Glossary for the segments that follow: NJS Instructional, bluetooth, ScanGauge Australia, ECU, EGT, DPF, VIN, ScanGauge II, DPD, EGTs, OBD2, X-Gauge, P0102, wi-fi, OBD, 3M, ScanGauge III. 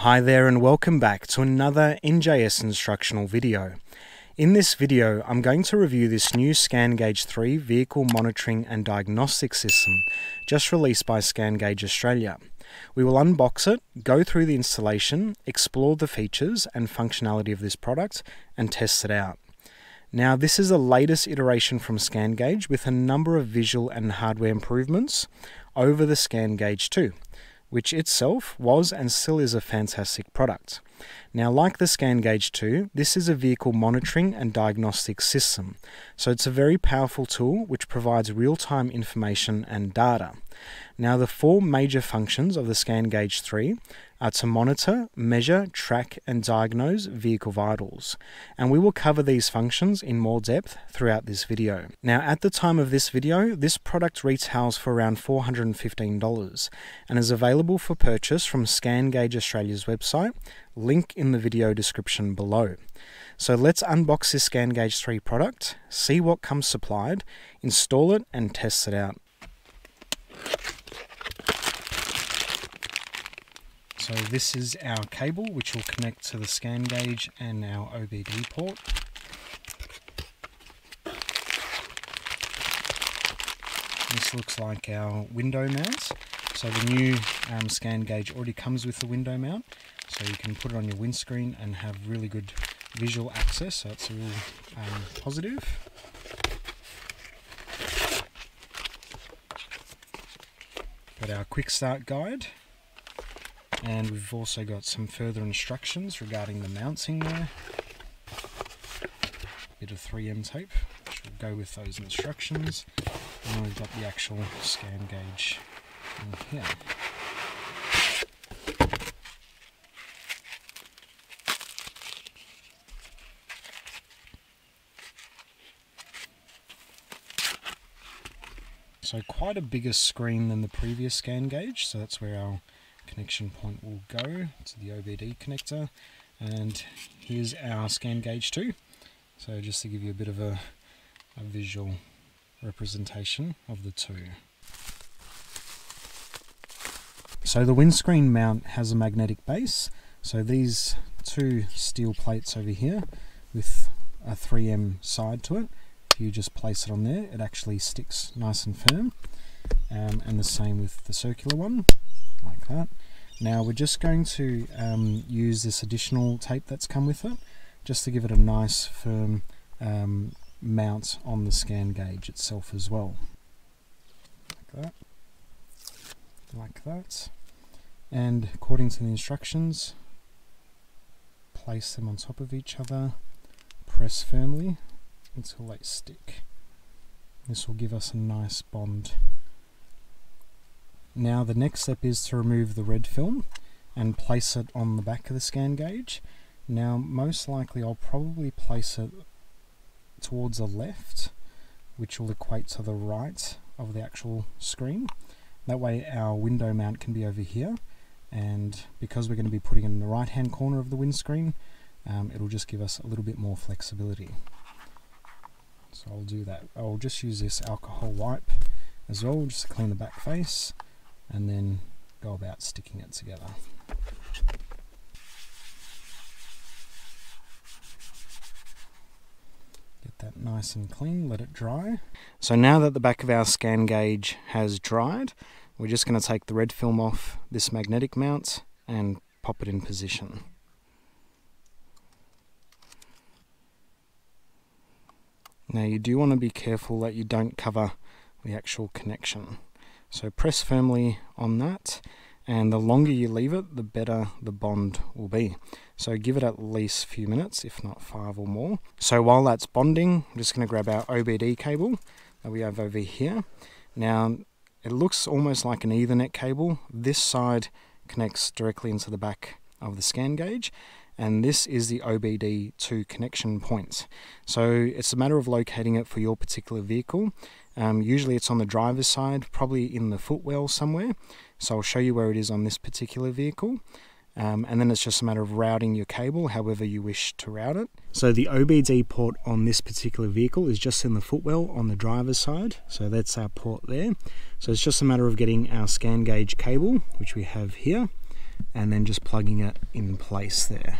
Hi there and welcome back to another NJS Instructional video. In this video, I'm going to review this new ScanGauge III Vehicle Monitoring and Diagnostic System, just released by ScanGauge Australia. We will unbox it, go through the installation, explore the features and functionality of this product, and test it out. Now, this is the latest iteration from ScanGauge with a number of visual and hardware improvements over the ScanGauge II, which itself was and still is a fantastic product. Now, like the ScanGauge II, this is a vehicle monitoring and diagnostic system, so it's a very powerful tool which provides real-time information and data. Now, the four major functions of the ScanGauge III are to monitor, measure, track and diagnose vehicle vitals, and we will cover these functions in more depth throughout this video. Now, at the time of this video, this product retails for around $415 and is available for purchase from ScanGauge Australia's website, link in the video description below. So let's unbox this ScanGauge III product, see what comes supplied, install it and test it out. So this is our cable which will connect to the ScanGauge and our OBD port. This looks like our window mount. So the new ScanGauge already comes with the window mount, so you can put it on your windscreen and have really good visual access, so it's a real positive. Got our quick start guide, and we've also got some further instructions regarding the mounting there. Bit of 3M tape, which will go with those instructions, and we've got the actual ScanGauge in here. So quite a bigger screen than the previous ScanGauge, so that's where our connection point will go to the OBD connector. And here's our ScanGauge II. So just to give you a bit of a visual representation of the two. So the windscreen mount has a magnetic base. So these two steel plates over here with a 3M side to it, you just place it on there, it actually sticks nice and firm, and the same with the circular one, like that. Now we're just going to use this additional tape that's come with it, just to give it a nice firm mount on the ScanGauge itself as well. Like that, and according to the instructions, place them on top of each other, press firmly until they stick. This will give us a nice bond. Now the next step is to remove the red film and place it on the back of the ScanGauge. Now most likely I'll probably place it towards the left, which will equate to the right of the actual screen. That way our window mount can be over here, and because we're going to be putting it in the right hand corner of the windscreen, it'll just give us a little bit more flexibility. So I'll do that. I'll just use this alcohol wipe as well, just to clean the back face, and then go about sticking it together. Get that nice and clean, let it dry. So now that the back of our ScanGauge has dried, we're just going to take the red film off this magnetic mount and pop it in position. Now you do want to be careful that you don't cover the actual connection. So press firmly on that, and the longer you leave it, the better the bond will be. So give it at least a few minutes, if not 5 or more. So while that's bonding, I'm just going to grab our OBD cable that we have over here. Now it looks almost like an Ethernet cable. This side connects directly into the back of the ScanGauge, and this is the OBD2 connection point. So it's a matter of locating it for your particular vehicle. Usually it's on the driver's side, probably in the footwell somewhere. So I'll show you where it is on this particular vehicle. And then it's just a matter of routing your cable however you wish to route it. So the OBD port on this particular vehicle is just in the footwell on the driver's side. So that's our port there. So it's just a matter of getting our ScanGauge cable, which we have here, and then just plugging it in place there.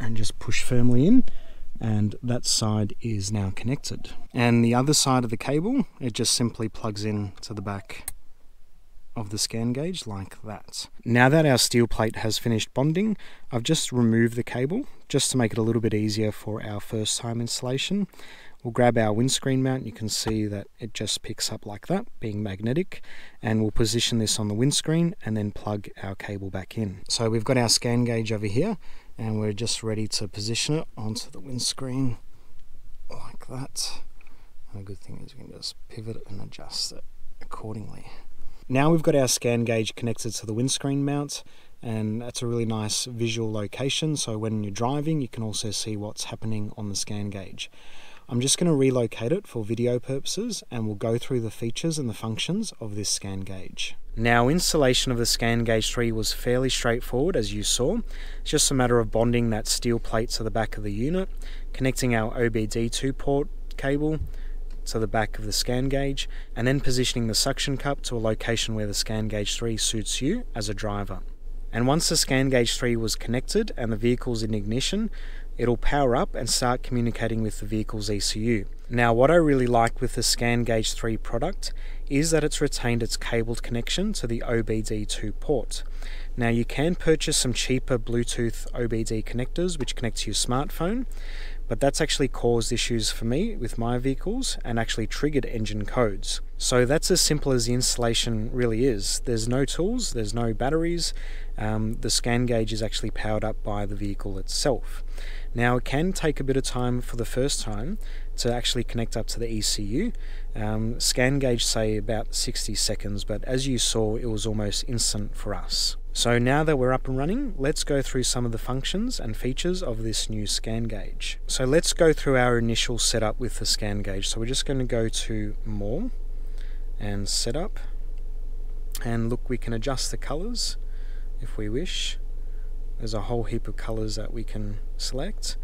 And just push firmly in, and that side is now connected. And the other side of the cable, it just simply plugs in to the back of the ScanGauge like that. Now that our steel plate has finished bonding, I've just removed the cable just to make it a little bit easier for our first time installation. We'll grab our windscreen mount, you can see that it just picks up like that, being magnetic, and we'll position this on the windscreen and then plug our cable back in. So we've got our ScanGauge over here and we're just ready to position it onto the windscreen like that. And a good thing is we can just pivot it and adjust it accordingly. Now we've got our ScanGauge connected to the windscreen mount, and that's a really nice visual location, so when you're driving you can also see what's happening on the ScanGauge. I'm just going to relocate it for video purposes, and we'll go through the features and the functions of this ScanGauge. Now, installation of the ScanGauge III was fairly straightforward, as you saw. It's just a matter of bonding that steel plate to the back of the unit, connecting our OBD2 port cable to the back of the ScanGauge, and then positioning the suction cup to a location where the ScanGauge III suits you as a driver. And once the ScanGauge III was connected and the vehicle's in ignition, it'll power up and start communicating with the vehicle's ECU. Now, what I really like with the ScanGauge III product is that it's retained its cabled connection to the OBD2 port. Now, you can purchase some cheaper Bluetooth OBD connectors which connect to your smartphone, but that's actually caused issues for me with my vehicles and actually triggered engine codes. So that's as simple as the installation really is. There's no tools, there's no batteries, the ScanGauge is actually powered up by the vehicle itself. Now, it can take a bit of time for the first time to actually connect up to the ECU. ScanGauge say about 60 seconds, but as you saw, it was almost instant for us. So now that we're up and running, let's go through some of the functions and features of this new ScanGauge. So let's go through our initial setup with the ScanGauge. So we're just going to go to More and Setup. And look, we can adjust the colors if we wish. There's a whole heap of colors that we can select.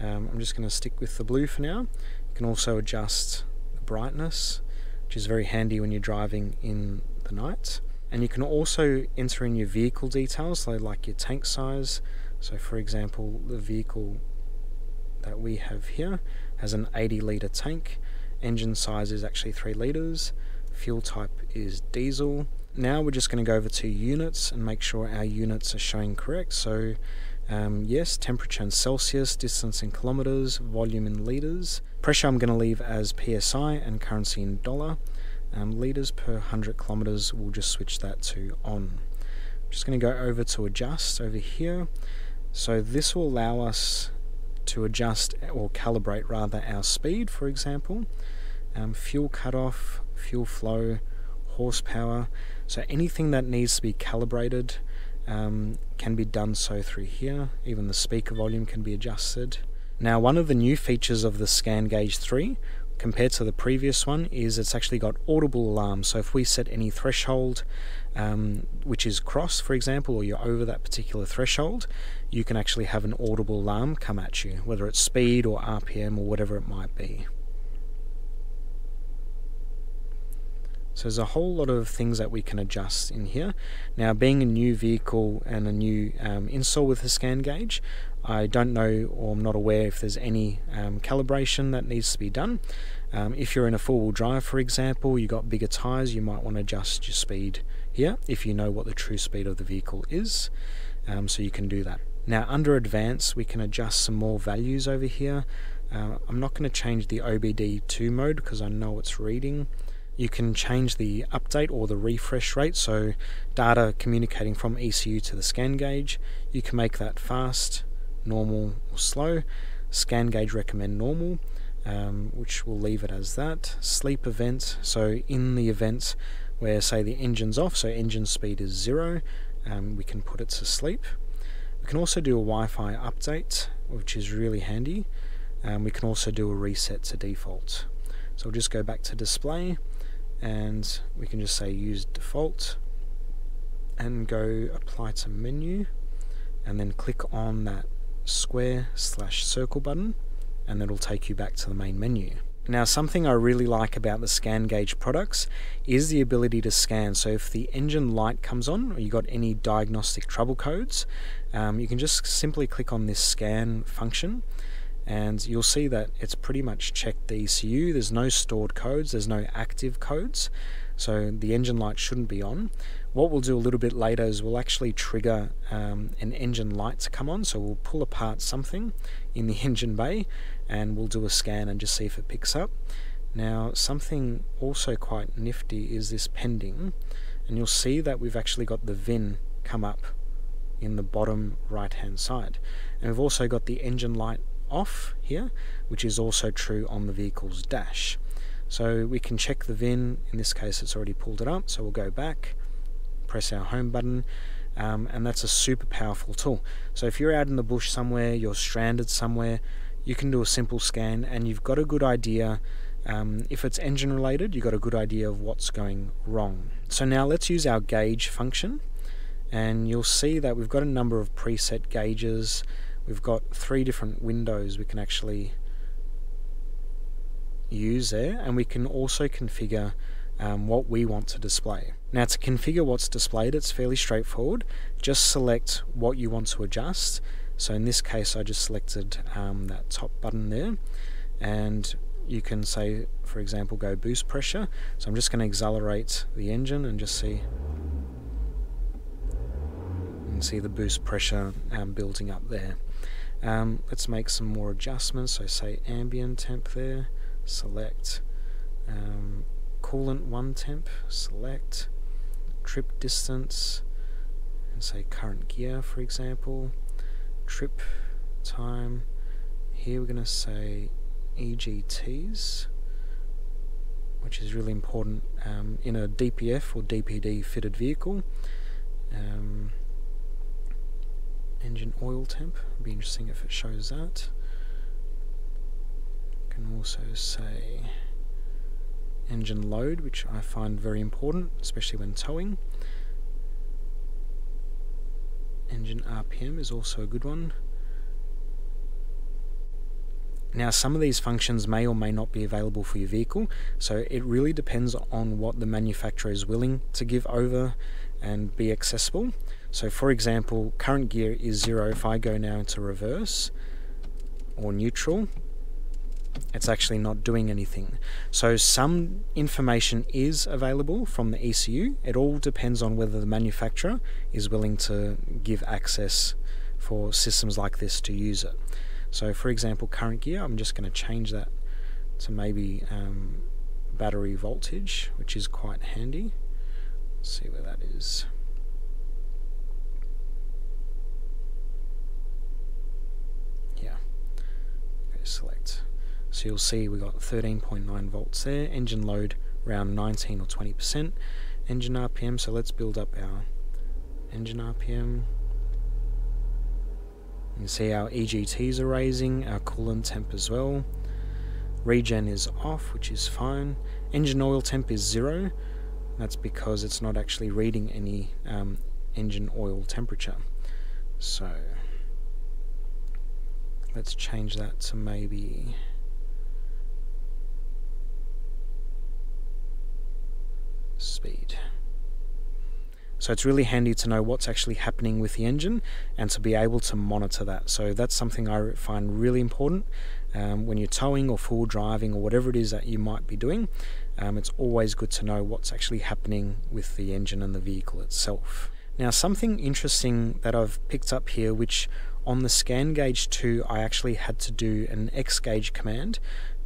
I'm just going to stick with the blue for now. You can also adjust the brightness, which is very handy when you're driving in the night. And you can also enter in your vehicle details, so like your tank size. So for example, the vehicle that we have here has an 80-litre tank. Engine size is actually 3 litres. Fuel type is diesel. Now we're just going to go over to units and make sure our units are showing correct. So yes, temperature in Celsius, distance in kilometres, volume in litres. Pressure I'm going to leave as PSI and currency in dollar. Litres per 100 kilometres, we'll just switch that to on. I'm just going to go over to adjust over here. So this will allow us to adjust or calibrate rather our speed, for example, fuel cutoff, fuel flow, horsepower. So anything that needs to be calibrated can be done so through here. Even the speaker volume can be adjusted. Now, one of the new features of the ScanGauge III compared to the previous one is it's actually got audible alarms. So if we set any threshold which is crossed, for example, or you're over that particular threshold, you can actually have an audible alarm come at you, whether it's speed or RPM or whatever it might be. So there's a whole lot of things that we can adjust in here. Now, being a new vehicle and a new install with the ScanGauge, I don't know, or I'm not aware if there's any calibration that needs to be done. If you're in a four-wheel drive, for example, you've got bigger tyres, you might want to adjust your speed here if you know what the true speed of the vehicle is, so you can do that. Now, under Advanced, we can adjust some more values over here. I'm not going to change the OBD2 mode because I know it's reading. You can change the update or the refresh rate, so data communicating from ECU to the ScanGauge. You can make that fast, normal or slow. ScanGauge recommend normal, which we'll leave it as that. Sleep event, so in the event where, say, the engine's off, so engine speed is 0, we can put it to sleep. We can also do a Wi-Fi update, which is really handy. We can also do a reset to default. So we'll just go back to display and we can just say use default and go apply to menu, and then click on that square/circle button, and it'll take you back to the main menu. Now, something I really like about the ScanGauge products is the ability to scan. So if the engine light comes on or you got any diagnostic trouble codes, you can just simply click on this scan function and you'll see that it's pretty much checked the ECU. There's no stored codes, there's no active codes, so the engine light shouldn't be on. What we'll do a little bit later is we'll actually trigger an engine light to come on, so we'll pull apart something in the engine bay and we'll do a scan and just see if it picks up. Now, something also quite nifty is this pending, and you'll see that we've actually got the VIN come up in the bottom right hand side, and we've also got the engine light off here, which is also true on the vehicle's dash. So we can check the VIN. In this case it's already pulled it up, so we'll go back, press our home button, and that's a super powerful tool. So if you're out in the bush somewhere, you're stranded somewhere, you can do a simple scan and you've got a good idea. If it's engine related, you've got a good idea of what's going wrong. So now let's use our gauge function, and you'll see that we've got a number of preset gauges. We've got three different windows we can actually use there, and we can also configure what we want to display. Now, to configure what's displayed, it's fairly straightforward. Just select what you want to adjust. So in this case I just selected that top button there, and you can say, for example, go boost pressure. So I'm just going to accelerate the engine and just see, and see the boost pressure building up there. Let's make some more adjustments. So say ambient temp there, select. Coolant 1 temp, select. Trip distance, and say current gear, for example. Trip time, here we're going to say EGTs, which is really important in a DPF or DPD fitted vehicle. Engine oil temp, it'd be interesting if it shows that. You can also say engine load, which I find very important, especially when towing. Engine RPM is also a good one. Now, some of these functions may or may not be available for your vehicle, so it really depends on what the manufacturer is willing to give over and be accessible. So for example, current gear is 0. If I go now into reverse or neutral, it's actually not doing anything. So some information is available from the ECU. It all depends on whether the manufacturer is willing to give access for systems like this to use it. So for example, current gear, I'm just going to change that to maybe battery voltage, which is quite handy. Let's see where that is. Yeah, go select. So you'll see we got 13.9 volts there, engine load around 19 or 20%, engine RPM, so let's build up our engine RPM. You can see our EGTs are raising, our coolant temp as well. Regen is off, which is fine. Engine oil temp is 0, that's because it's not actually reading any engine oil temperature. So let's change that to maybe 1 speed. So it's really handy to know what's actually happening with the engine and to be able to monitor that. So that's something I find really important when you're towing or full driving or whatever it is that you might be doing. It's always good to know what's actually happening with the engine and the vehicle itself. Now, something interesting that I've picked up here, which on the ScanGauge II I actually had to do an X-Gauge command,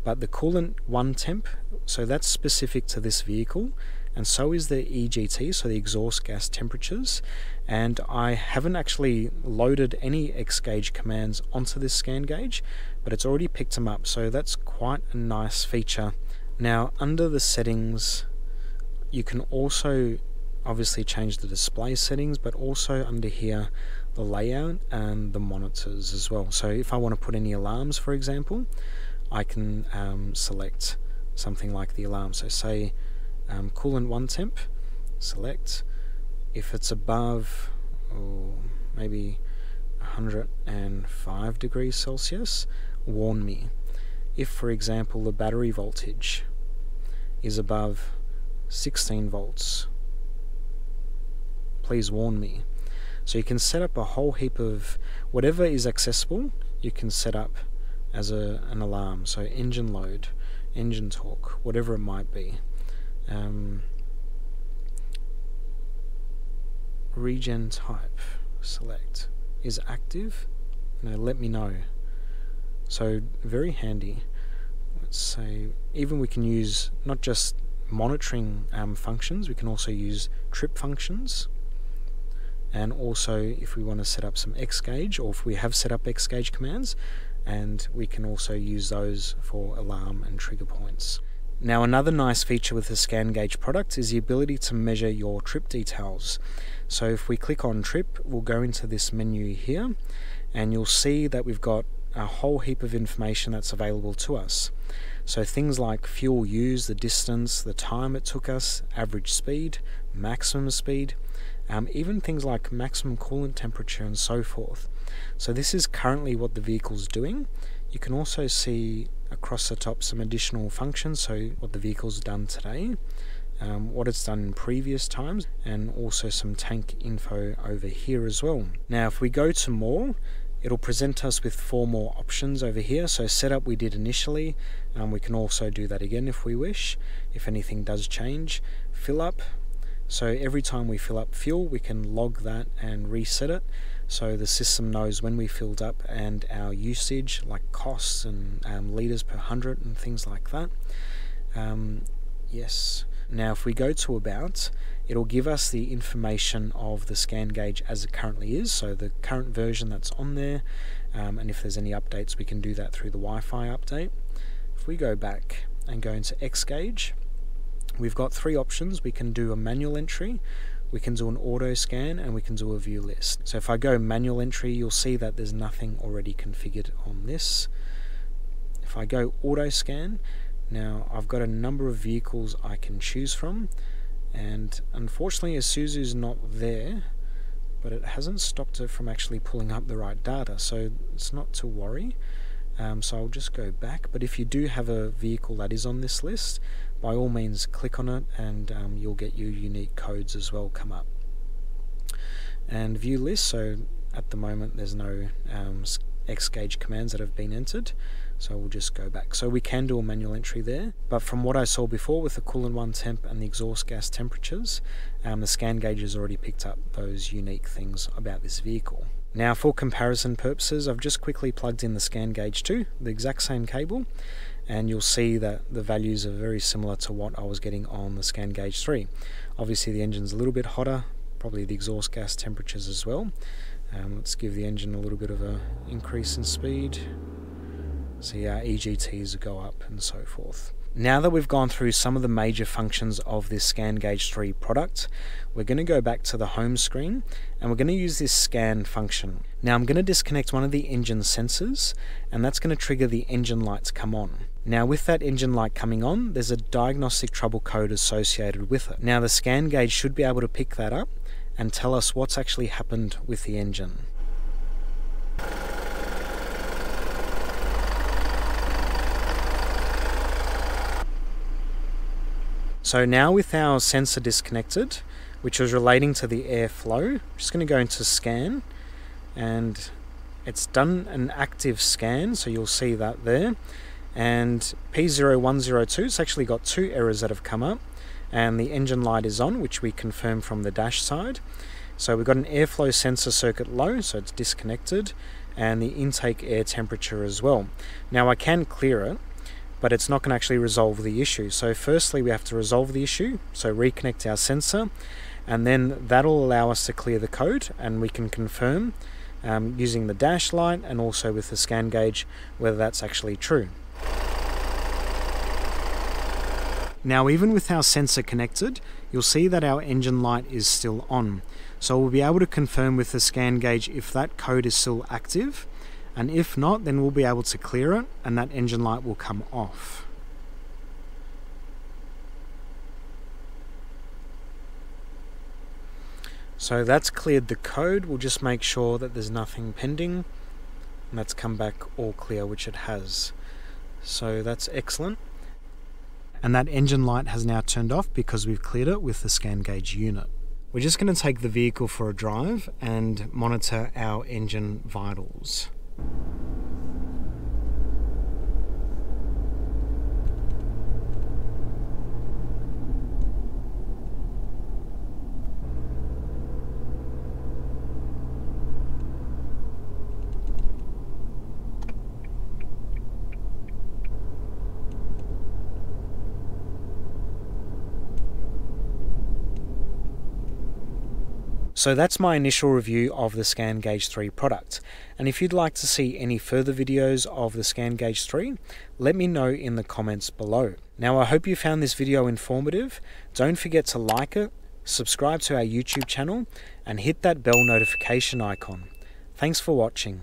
but the coolant 1 temp, so that's specific to this vehicle, and so is the EGT, so the exhaust gas temperatures, and I haven't actually loaded any X-Gauge commands onto this ScanGauge, but it's already picked them up, so that's quite a nice feature. Now, under the settings, you can also obviously change the display settings, but also under here, the layout and the monitors as well. So if I want to put any alarms, for example, I can select something like the alarm. So say coolant 1 temp, select. If it's above maybe 105 degrees Celsius, warn me. if, for example, the battery voltage is above 16 volts. Please warn me. So you can set up a whole heap of whatever is accessible, you can set up as an alarm. So engine load, engine torque, whatever it might be. Regen type, select, is active. Now let me know. So very handy. Let's say even we can use not just monitoring functions, we can also use trip functions. And also if we want to set up some X-Gauge, or if we have set up X-Gauge commands, and we can also use those for alarm and trigger points. Now another nice feature with the ScanGauge product is the ability to measure your trip details. So if we click on trip, we'll go into this menu here, and you'll see that we've got a whole heap of information that's available to us. So things like fuel used, the distance, the time it took us, average speed, maximum speed, even things like maximum coolant temperature and so forth. So this is currently what the vehicle's doing. You can also see across the top some additional functions, so what the vehicle's done today, what it's done in previous times, and also some tank info over here as well. Now if we go to more, it'll present us with 4 more options over here. So setup we did initially, and we can also do that again if we wish, if anything does change. Fill up, so every time we fill up fuel we can log that and reset it, so the system knows when we filled up and our usage, like costs and litres per 100 and things like that. Yes. Now if we go to about, it'll give us the information of the ScanGauge as it currently is, so the current version that's on there, and if there's any updates we can do that through the Wi-Fi update. If we go back and go into X-Gauge, we've got 3 options. We can do a manual entry, we can do an auto scan, and we can do a view list. So if I go manual entry, you'll see that there's nothing already configured on this. If I go auto scan, now I've got a number of vehicles I can choose from, and unfortunately Isuzu's not there, but it hasn't stopped it from actually pulling up the right data, so it's not to worry. So I'll just go back, but if you do have a vehicle that is on this list, by all means click on it, and you'll get your unique codes as well come up. And view list, so at the moment there's no X-Gauge commands that have been entered, so we'll just go back. So we can do a manual entry there, but from what I saw before with the coolant 1 temp and the exhaust gas temperatures, the ScanGauge has already picked up those unique things about this vehicle. Now for comparison purposes, I've just quickly plugged in the ScanGauge II, the exact same cable, and you'll see that the values are very similar to what I was getting on the ScanGauge III. Obviously the engine's a little bit hotter, probably the exhaust gas temperatures as well. Let's give the engine a little bit of an increase in speed. See our EGTs go up and so forth. Now that we've gone through some of the major functions of this ScanGauge III product, we're going to go back to the home screen, and we're going to use this scan function. Now I'm going to disconnect one of the engine sensors, and that's going to trigger the engine light to come on. Now with that engine light coming on, there's a diagnostic trouble code associated with it. Now the ScanGauge should be able to pick that up and tell us what's actually happened with the engine. So now with our sensor disconnected, which was relating to the airflow, I'm just going to go into scan, and it's done an active scan, so you'll see that there. And P0102, it's actually got 2 errors that have come up, and the engine light is on, which we confirm from the dash side. So we've got an airflow sensor circuit low, so it's disconnected, and the intake air temperature as well. Now I can clear it, but it's not going to actually resolve the issue. So firstly we have to resolve the issue, so reconnect our sensor, and then that'll allow us to clear the code, and we can confirm using the dash light and also with the ScanGauge whether that's actually true. Now even with our sensor connected, you'll see that our engine light is still on. So we'll be able to confirm with the ScanGauge if that code is still active, and if not, then we'll be able to clear it and that engine light will come off. So that's cleared the code. We'll just make sure that there's nothing pending, and that's come back all clear, which it has. So that's excellent. And that engine light has now turned off because we've cleared it with the ScanGauge unit. We're just going to take the vehicle for a drive and monitor our engine vitals. So that's my initial review of the ScanGauge III product, and if you'd like to see any further videos of the ScanGauge III, let me know in the comments below. Now I hope you found this video informative. Don't forget to like it, subscribe to our YouTube channel, and hit that bell notification icon. Thanks for watching.